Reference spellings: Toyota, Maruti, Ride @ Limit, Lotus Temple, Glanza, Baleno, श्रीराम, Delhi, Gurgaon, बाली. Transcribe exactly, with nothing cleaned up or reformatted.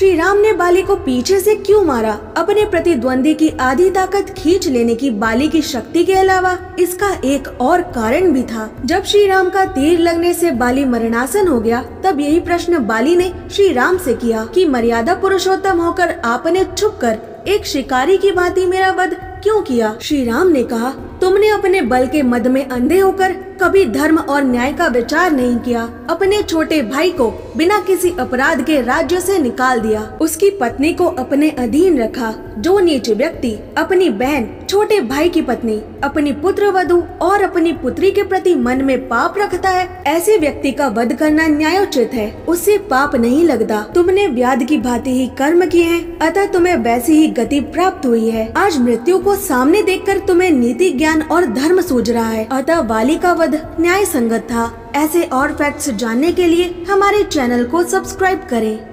श्री राम ने बाली को पीछे से क्यों मारा? अपने प्रतिद्वंदी की आधी ताकत खींच लेने की बाली की शक्ति के अलावा इसका एक और कारण भी था। जब श्री राम का तीर लगने से बाली मरणासन हो गया, तब यही प्रश्न बाली ने श्री राम से किया कि मर्यादा पुरुषोत्तम होकर आपने छुपकर एक शिकारी की भांति मेरा वध क्यों किया? श्री राम ने कहा, तुमने अपने बल के मद में अंधे होकर कभी धर्म और न्याय का विचार नहीं किया। अपने छोटे भाई को बिना किसी अपराध के राज्य से निकाल दिया। उसकी पत्नी को अपने अधीन रखा। जो नीच व्यक्ति अपनी बहन, छोटे भाई की पत्नी, अपनी पुत्र वधू और अपनी पुत्री के प्रति मन में पाप रखता है, ऐसे व्यक्ति का वध करना न्यायोचित है। उससे पाप नहीं लगता। तुमने व्याध की भांति ही कर्म किए हैं, अतः तुम्हें वैसी ही गति प्राप्त हुई है। आज मृत्यु को सामने देखकर तुम्हें नीति ज्ञान और धर्म सूझ रहा है, अतः बाली का वध न्याय संगत था। ऐसे और फैक्ट्स जानने के लिए हमारे चैनल को सब्सक्राइब करें।